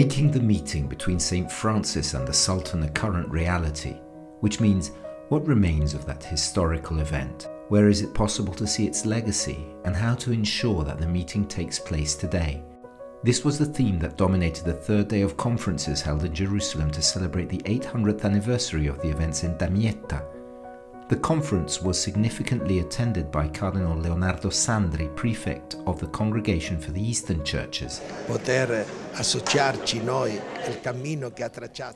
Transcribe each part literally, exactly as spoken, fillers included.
making the meeting between Saint Francis and the Sultan a current reality, which means what remains of that historical event, where is it possible to see its legacy, and how to ensure that the meeting takes place today. This was the theme that dominated the third day of conferences held in Jerusalem to celebrate the eight hundredth anniversary of the events in Damietta. The conference was significantly attended by Cardinal Leonardo Sandri, prefect of the Congregation for the Eastern Churches.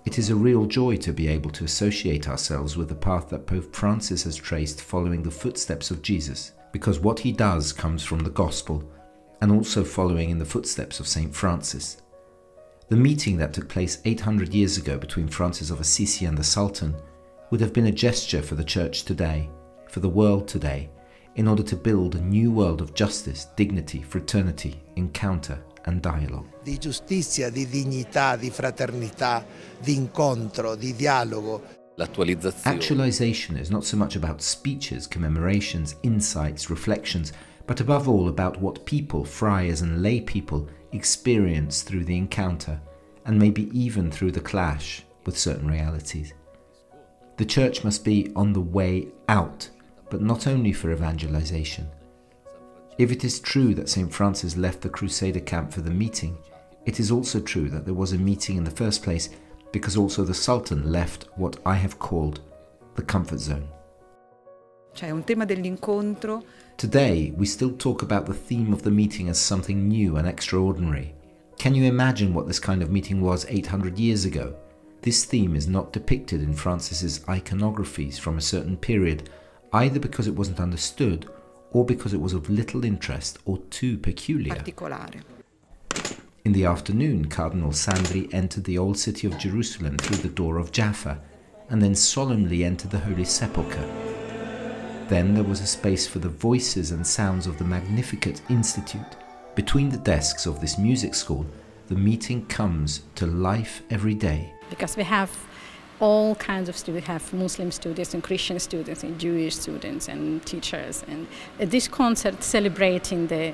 It is a real joy to be able to associate ourselves with the path that Pope Francis has traced following the footsteps of Jesus, because what he does comes from the Gospel, and also following in the footsteps of Saint Francis. The meeting that took place eight hundred years ago between Francis of Assisi and the Sultan would have been a gesture for the Church today, for the world today, in order to build a new world of justice, dignity, fraternity, encounter and dialogue. Di giustizia, di dignità, di fraternità, di incontro, di dialogo. Actualization is not so much about speeches, commemorations, insights, reflections, but above all about what people, friars and lay people, experience through the encounter, and maybe even through the clash with certain realities. The Church must be on the way out, but not only for evangelization. If it is true that Saint Francis left the Crusader camp for the meeting, it is also true that there was a meeting in the first place because also the Sultan left what I have called the comfort zone. Today, we still talk about the theme of the meeting as something new and extraordinary. Can you imagine what this kind of meeting was eight hundred years ago? This theme is not depicted in Francis's iconographies from a certain period, either because it wasn't understood or because it was of little interest or too peculiar. In the afternoon, Cardinal Sandri entered the old city of Jerusalem through the door of Jaffa and then solemnly entered the Holy Sepulchre. Then there was a space for the voices and sounds of the Magnificat Institute. Between the desks of this music school, the meeting comes to life every day. Because we have all kinds of students. We have Muslim students and Christian students and Jewish students and teachers. And at this concert, celebrating the,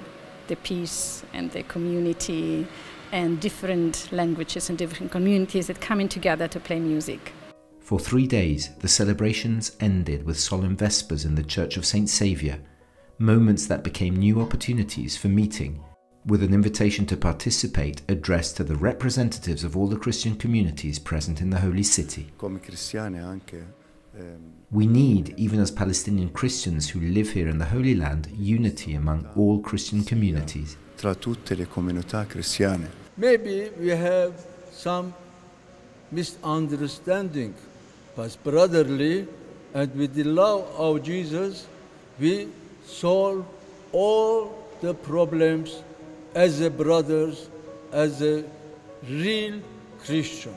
the peace and the community and different languages and different communities that coming together to play music. For three days, the celebrations ended with solemn vespers in the Church of Saint Saviour, moments that became new opportunities for meeting, with an invitation to participate addressed to the representatives of all the Christian communities present in the Holy City. We need, even as Palestinian Christians who live here in the Holy Land, unity among all Christian communities. Maybe we have some misunderstanding, but brotherly and with the love of Jesus, we solve all the problems as a brothers, as a real Christian.